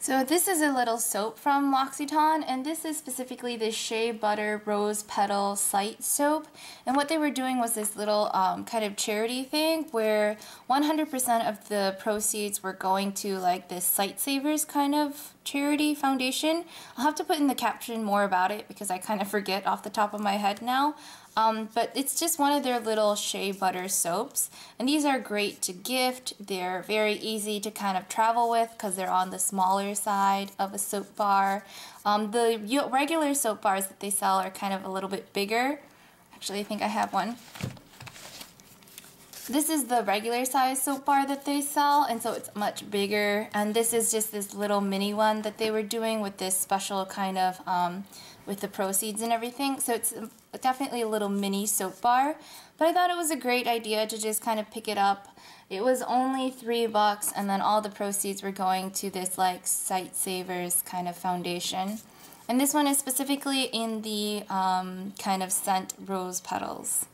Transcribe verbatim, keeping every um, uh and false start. So this is a little soap from L'Occitane, and this is specifically the Shea Butter Rose Petal Sight Soap. And what they were doing was this little um, kind of charity thing where one hundred percent of the proceeds were going to like this Sight Savers kind of charity foundation. I'll have to put in the caption more about it because I kind of forget off the top of my head now. Um, but it's just one of their little shea butter soaps, and these are great to gift. They're very easy to kind of travel with because they're on the smaller side of a soap bar. Um, the regular soap bars that they sell are kind of a little bit bigger. Actually, I think I have one. This is the regular size soap bar that they sell, and so it's much bigger, and this is just this little mini one that they were doing with this special kind of, um, with the proceeds and everything, so it's definitely a little mini soap bar, but I thought it was a great idea to just kind of pick it up. It was only three bucks, and then all the proceeds were going to this like Sight Savers kind of foundation, and this one is specifically in the um, kind of scent rose petals.